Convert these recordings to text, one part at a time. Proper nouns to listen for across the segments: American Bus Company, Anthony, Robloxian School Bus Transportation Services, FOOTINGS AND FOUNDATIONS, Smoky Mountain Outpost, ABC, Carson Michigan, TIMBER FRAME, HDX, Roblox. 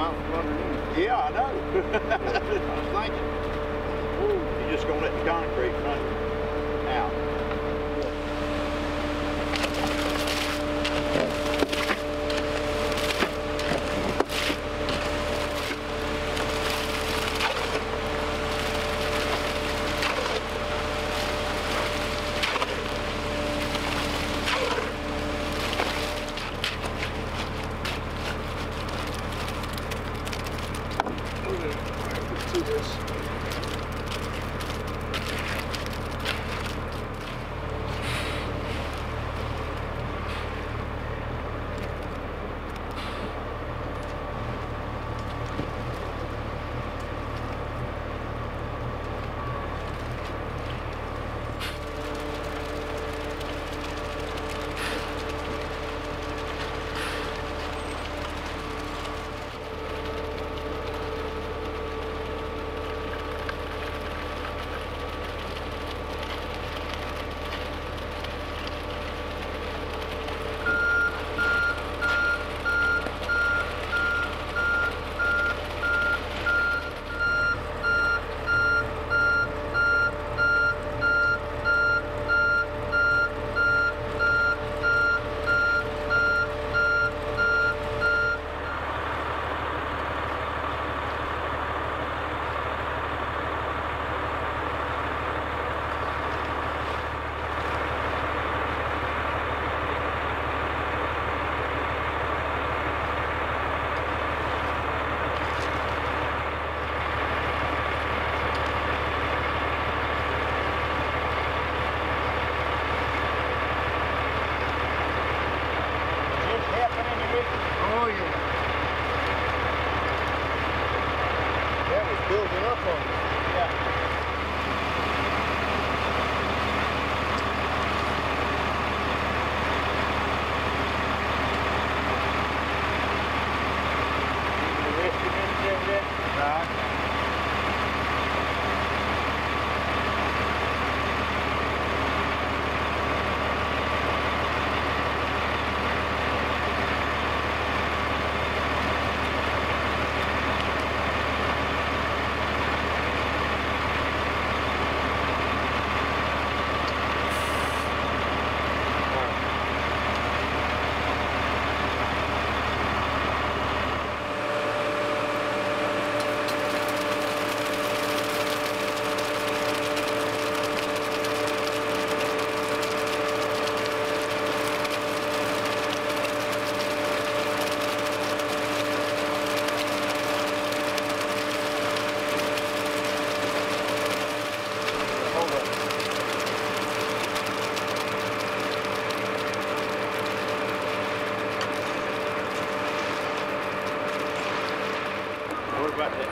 miles from underneath. Yeah, I know. I was thinking, you're just going to let the concrete run out.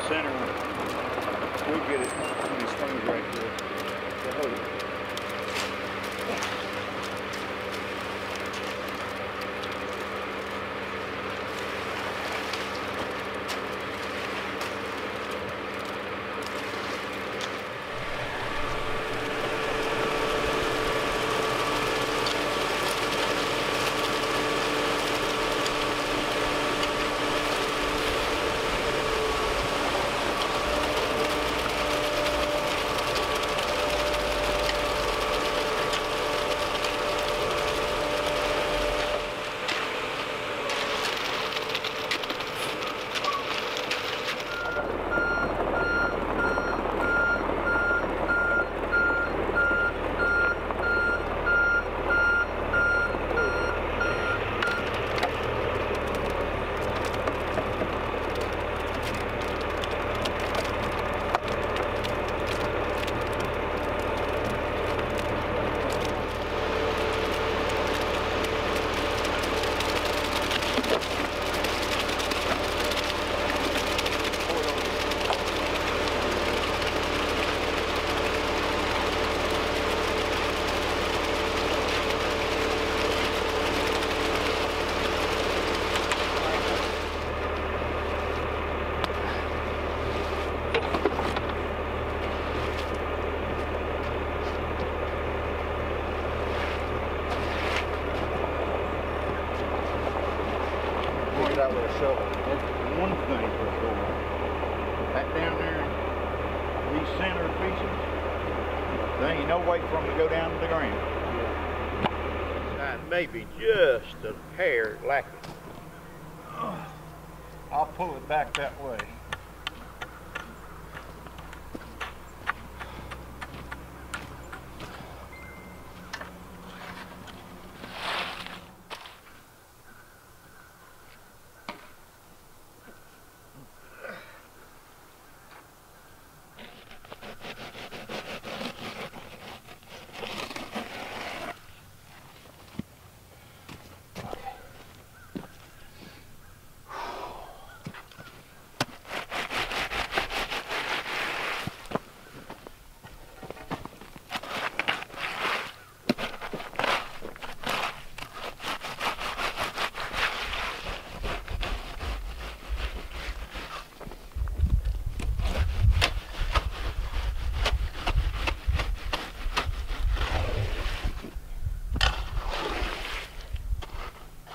Center one. We'll get it on these things right here. The that with a shovel. one thing for sure. That down there, these center pieces, there ain't no way for them to go down to the ground. That may be just a hair lacking. I'll pull it back that way.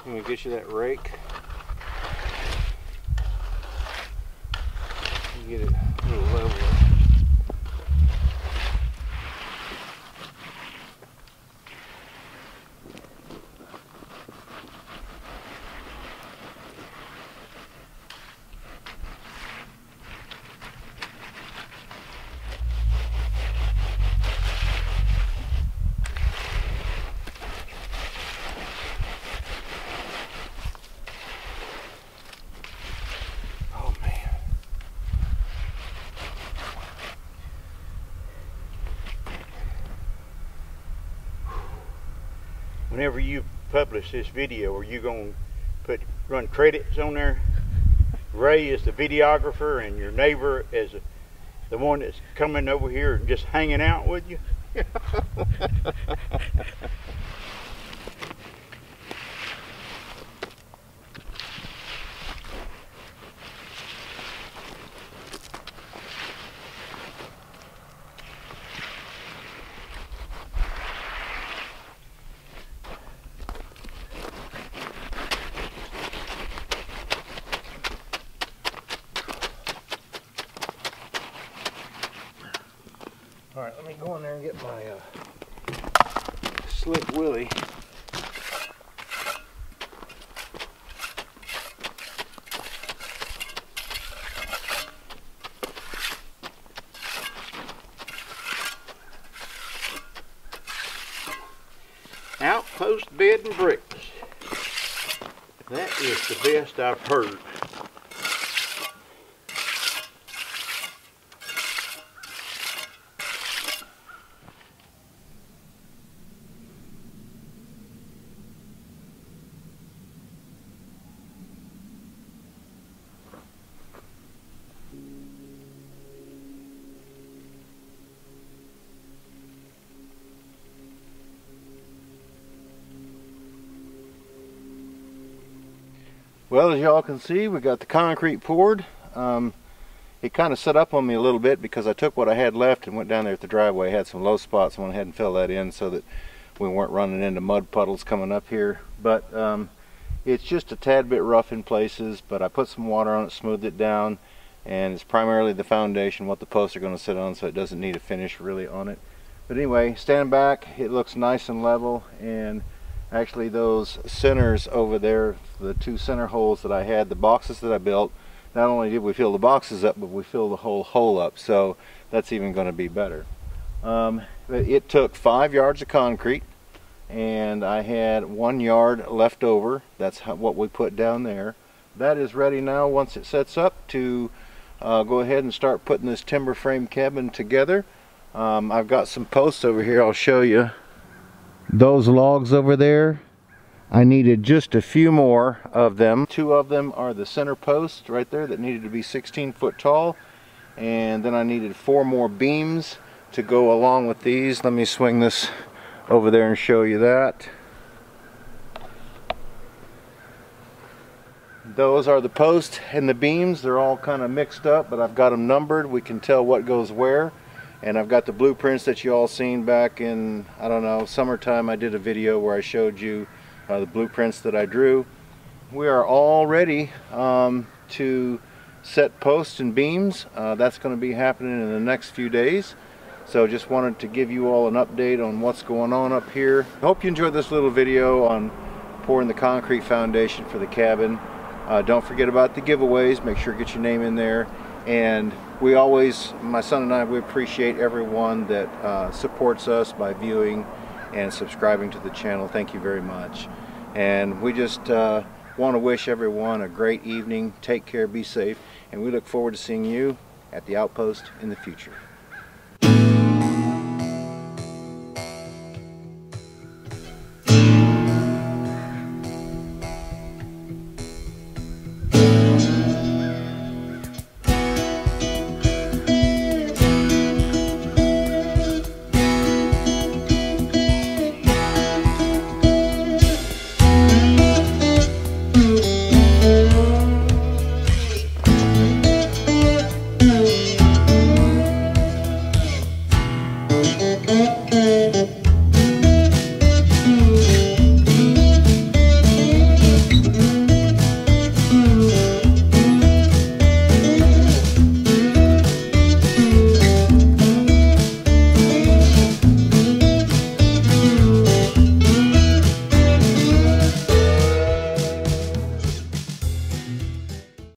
I'm gonna get you that rake. You get it a little level. Whenever you publish this video, are you going to run credits on there? Ray is the videographer and your neighbor is the one that's coming over here and just hanging out with you? Alright, let me go in there and get my slick willy. Outpost bed and bricks. That is the best I've heard. Well, as y'all can see, we got the concrete poured. It kind of set up on me a little bit because I took what I had left and went down there at the driveway. Had some low spots and went ahead and filled that in so that we weren't running into mud puddles coming up here. But it's just a tad bit rough in places, but I put some water on it, smoothed it down, and it's primarily the foundation, what the posts are going to sit on, so it doesn't need a finish really on it. But anyway, stand back, it looks nice and level, and actually those centers over there, the two center holes that I had, the boxes that I built, not only did we fill the boxes up, but we filled the whole hole up, so that's even going to be better. It took 5 yards of concrete, and I had 1 yard left over. That's what we put down there. That is ready now, once it sets up, to go ahead and start putting this timber frame cabin together. I've got some posts over here I'll show you. Those logs over there, I needed just a few more of them. Two of them are the center posts right there that needed to be 16 foot tall, and then I needed 4 more beams to go along with these. Let me swing this over there and show you that. Those are the posts and the beams. They're all kind of mixed up, but I've got them numbered. We can tell what goes where. And I've got the blueprints that you all seen back in, I don't know, summertime. I did a video where I showed you the blueprints that I drew. We are all ready. to set posts and beams. That's going to be happening in the next few days. So just wanted to give you all an update on what's going on up here. Hope you enjoyed this little video on pouring the concrete foundation for the cabin. Don't forget about the giveaways. Make sure to get your name in there. And we always, my son and I, we appreciate everyone that supports us by viewing and subscribing to the channel. Thank you very much. And we just want to wish everyone a great evening. Take care, be safe, and we look forward to seeing you at the outpost in the future.